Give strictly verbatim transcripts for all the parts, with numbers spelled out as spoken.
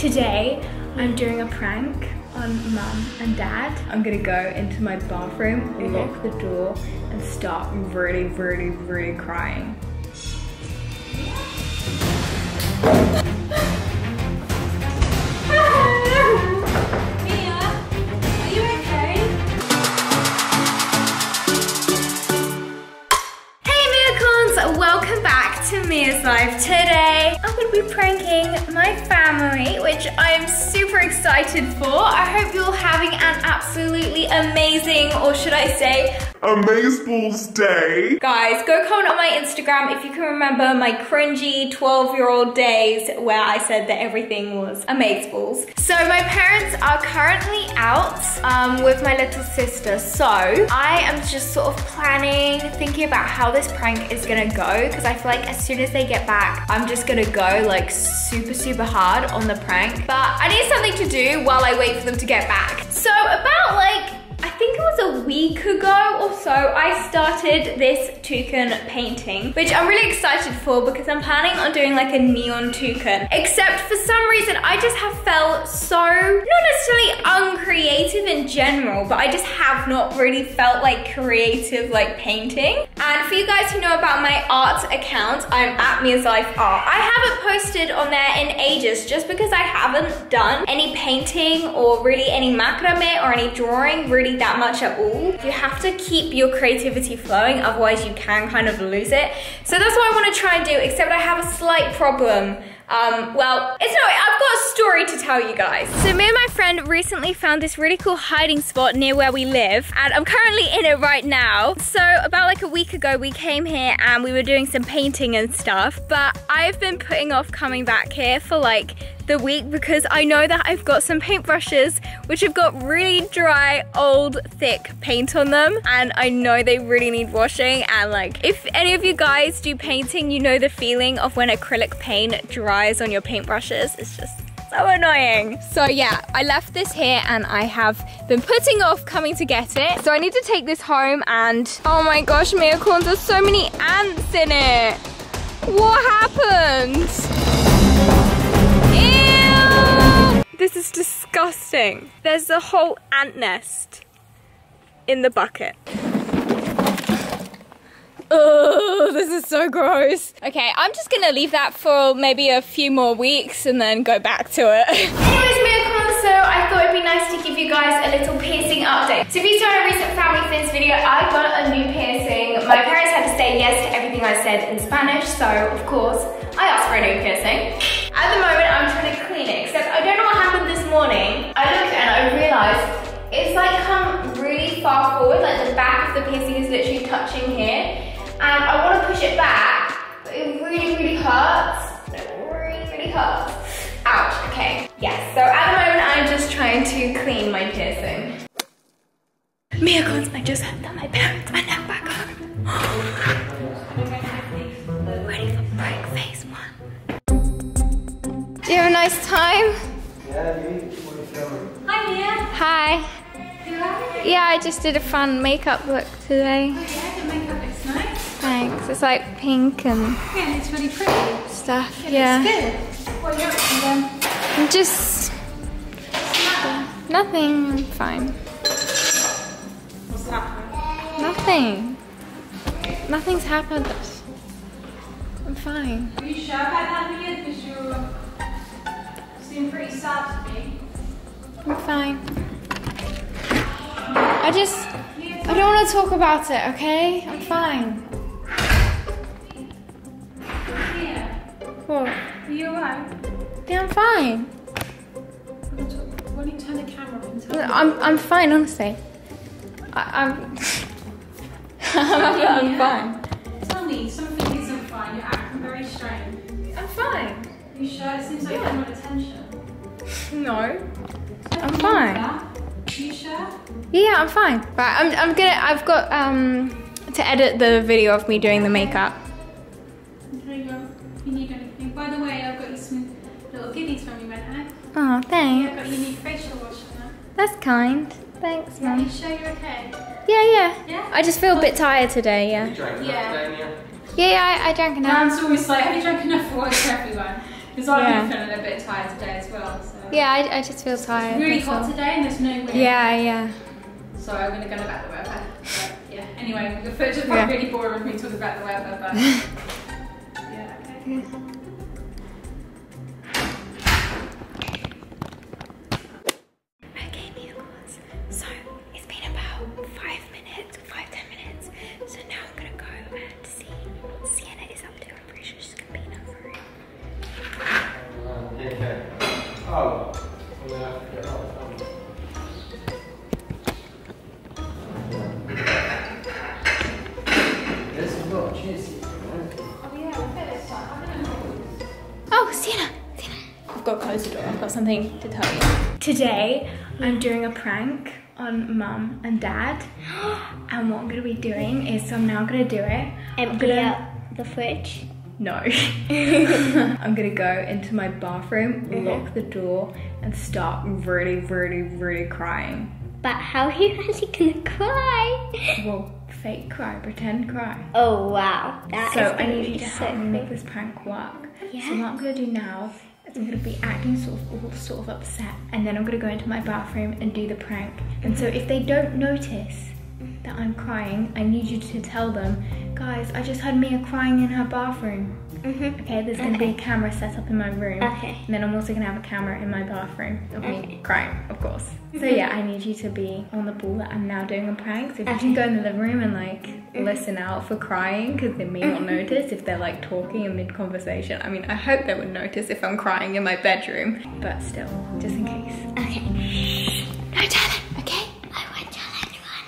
Today, I'm doing a prank on mum and dad. I'm gonna go into my bathroom, okay. Lock the door, and start really, really, really crying. Mia's Life. Today I'm going to be pranking my family, which I am super excited for. I hope you're having an absolutely amazing, or should I say, Amazeballs day. Guys, go comment on my Instagram if you can remember my cringy twelve year old days where I said that everything was Amazeballs. So my parents are currently out um, with my little sister. So I am just sort of planning, thinking about how this prank is gonna go, because I feel like as soon as they get back, I'm just gonna go like super, super hard on the prank. But I need something to do while I wait for them to get back. So about like, I think it was a week ago or so, I started this toucan painting, which I'm really excited for because I'm planning on doing like a neon toucan. Except for some reason, I just have felt so, not necessarily uncreative in general, but I just have not really felt like creative like painting. And for you guys who know about my art account, I'm at MiasLifeArt. I haven't posted on there in ages just because I haven't done any painting or really any macrame or any drawing really that much at all. You have to keep your creativity flowing, otherwise you can kind of lose it. So that's what I want to try and do, except I have a slight problem. Um, well, it's not, I've got a story to tell you guys. So me and my friend recently found this really cool hiding spot near where we live, and I'm currently in it right now. So about like a week ago, we came here and we were doing some painting and stuff, but I've been putting off coming back here for like the week because I know that I've got some paintbrushes which have got really dry, old, thick paint on them, and I know they really need washing. And like, if any of you guys do painting, you know the feeling of when acrylic paint dries on your paintbrushes. It's just so annoying. So yeah, I left this here and I have been putting off coming to get it. So I need to take this home, and oh my gosh, Miacorns, there's so many ants in it. What happened? This is disgusting. There's a whole ant nest in the bucket. Oh, this is so gross. Okay, I'm just gonna leave that for maybe a few more weeks and then go back to it. Anyways, Miacorns, so I thought it'd be nice to give you guys a little piercing update. So if you saw a recent Family Fizz video, I got a new piercing. My parents had to say yes to everything I said in Spanish, so of course, I asked for a new piercing. At the moment, I'm trying to clean it, except I don't know what happened this morning. I looked and I realized it's like come really far forward, like the back of the piercing is literally touching here. And I want to push it back, but it really, really hurts. It really, really hurts. Ouch, okay. Yes, so at the moment, I'm just trying to clean my piercing. Miacorns, I just heard that my parents are now back home. Ready for break phase one. Do you have a nice time? Yeah, you need to put it down. Hi, Mia. Hi. You like it? Yeah, I just did a fun makeup look today. Oh yeah, the makeup looks nice. Thanks. It's like pink and yeah, it's really pretty stuff. It yeah. It's good. What are you up to then? I'm just nothing. Nothing. I'm fine. What's happened? Nothing. Nothing's happened. I'm fine. Are you sure about that, Mia? Because you're. Pretty sad to me. I'm fine. I just, I don't want to talk about it, okay? I'm fine. Yeah. What? Are you alright? Yeah, I'm fine. Why don't you turn the camera on and tell me? I'm, I'm fine, honestly. I, I'm, I'm yeah. fine. Tell me, something isn't fine. You're acting very strange. I'm fine. You sure? It seems like yeah. you want attention. No, I'm fine. You sure? Yeah, I'm fine. Right, I'm, I'm gonna, I've got um, to edit the video of me doing the makeup. There you go. If you need anything. By the way, I've got you some little goodies from you right now. Oh, thanks. I've got your new facial wash on that. That's kind. Thanks, Mum. Are you sure you're okay? Yeah, yeah. Yeah? I just feel a bit tired today, yeah. You drank enough today, Mia? Yeah, yeah, I, I drank enough. Dan's always like, have you drank enough for everyone? Because I've yeah. been feeling a bit tired today as well. So. Yeah, I, I just feel tired. It's really hot today and there's no wind. Yeah, yeah. So I'm going to go about the weather. But yeah, anyway, the first part yeah. really boring with me talking about the weather, but yeah, okay. Yeah. Something to tell you. Today, I'm doing a prank on mum and dad. And what I'm gonna be doing is, I'm now gonna do it. Empty out the fridge? No. I'm gonna go into my bathroom, mm-hmm. lock the door, and start really, really, really crying. But how are you actually gonna cry? Well, fake cry, pretend cry. Oh wow, that so is I need you to help me make this prank work. Yeah. So what I'm gonna do now, I'm gonna be acting sort of all sort of upset, and then I'm gonna go into my bathroom and do the prank. And so if they don't notice that I'm crying, I need you to tell them, guys, I just heard Mia crying in her bathroom. Mm-hmm. Okay, there's gonna okay. be a camera set up in my room. Okay. And then I'm also gonna have a camera in my bathroom of okay. me crying, of course. So yeah, I need you to be on the ball that I'm now doing a prank. So if okay. you can go in the living room and like mm-hmm. listen out for crying, because they may not notice if they're like talking in mid-conversation. I mean, I hope they would notice if I'm crying in my bedroom, but still, just in case. Okay. No telling, okay? I won't tell anyone.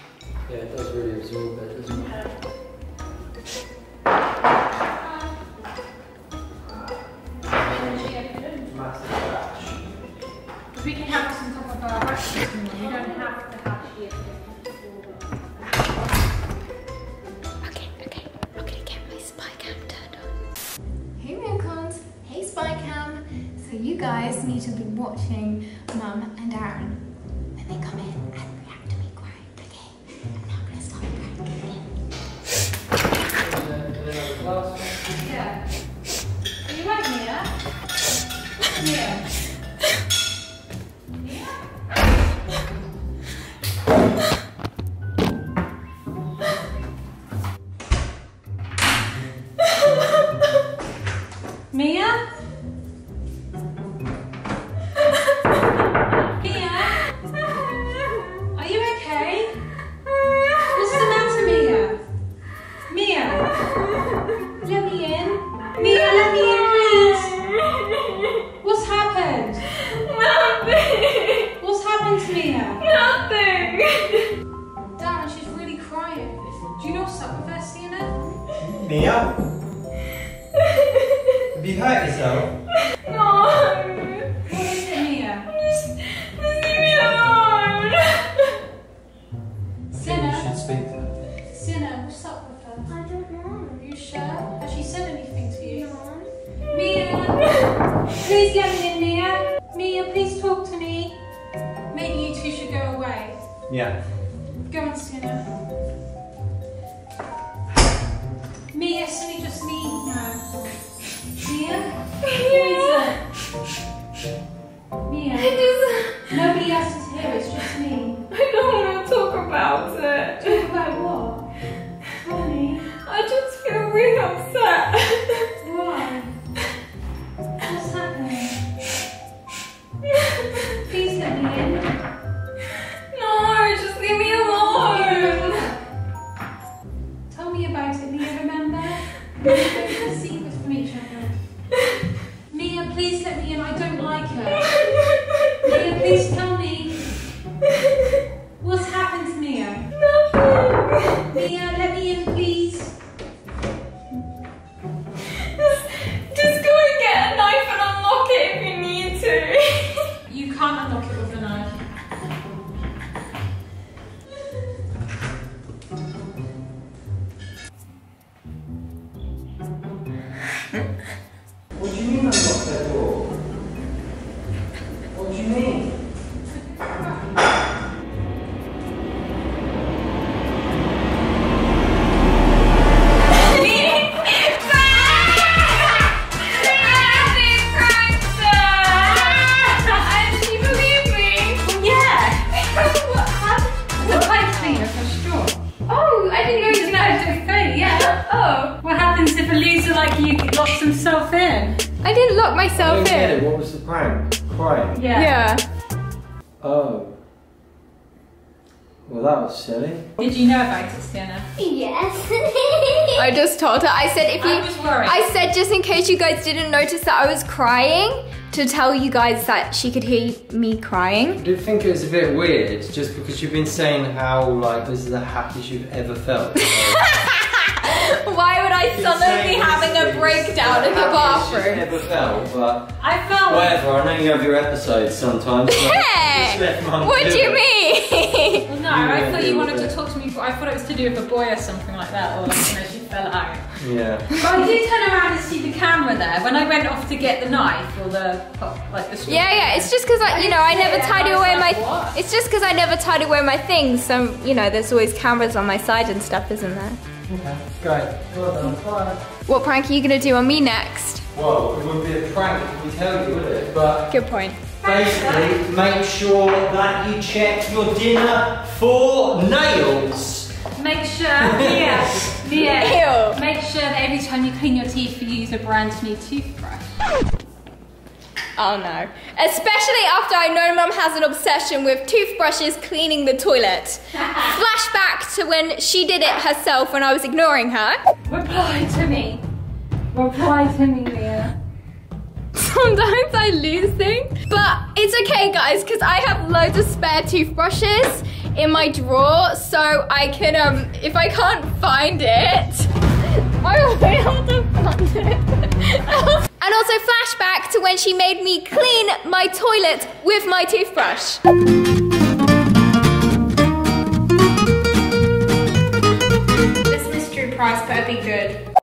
Yeah, it does really absorb it, doesn't it? We can have this on top of our brushes. You don't have to have here. Okay, okay. I'm gonna get my spy cam turned on. Hey Miacorns, hey spy cam. So you guys need to be watching Mum and Aaron when they come in and react to me crying. Okay, I'm not gonna stop crying. Yeah. Are you right, Mia? Mia. Mia? Have you hurt yourself? No! What is it, Mia? Just, just leave me alone! Senna? You should speak to her. Senna, what's up with her? I don't know. Are you sure? Has she said anything to you? No. Mia! Please let me in, Mia! Mia, please talk to me! Maybe you two should go away. Yeah. Go on, Senna. Mia, Sunny just needs now. Mia? Mia! Mia? Just... Nobody else is here, it's just me. I don't want to talk about it. Talk about what? Honey? I just feel really upset. Why? What's happening? Please let me in. No, just leave me alone. Tell me about it, Mia, remember? We're going to see this from each other. Mia, please let me in. I don't like her. Mia, please tell me. What's happened to Mia? Nothing. Mia, let me in, please. Just, just go and get a knife and unlock it if you need to. You can't unlock it with a knife. himself in. I didn't lock myself in. Get it. What was the prank? Crying? Yeah. Yeah. Oh. Well, that was silly. Did you know about it, Sienna? Yes. I just told her. I said if you. I was worried. I said just in case you guys didn't notice that I was crying, to tell you guys that she could hear me crying. I do think it was a bit weird, just because you've been saying how like this is the happiest you've ever felt. Why would I suddenly be having a breakdown in the bathroom? Never felt, but I felt whatever. I know you have your episodes sometimes. Hey, what do you mean? Well, no, I thought you wanted to talk to me. I thought it was to do with a boy or something like that, or like, you know, she fell out. Yeah. But I did turn around and see the camera there when I went off to get the knife or the like the. Yeah, yeah. It's just because like you know I never tied away my. It's just because I never tied away my things. So you know there's always cameras on my side and stuff, isn't there? Okay, great. Well done. Bye. What prank are you going to do on me next? Well, it wouldn't be a prank if we tell you, would it? But good point. Basically, make sure that you check your dinner for nails. Make sure, yeah, yeah. Make sure that every time you clean your teeth, you use a brand new toothbrush. Oh no. Especially after I know Mum has an obsession with toothbrushes cleaning the toilet. Flashback to when she did it herself when I was ignoring her. Reply to me. Reply to me, Mia. Sometimes I lose things. But it's okay guys, because I have loads of spare toothbrushes in my drawer, so I can, um, if I can't find it, I will be able to find it. And also flashback to when she made me clean my toilet with my toothbrush. This mystery prize better be good.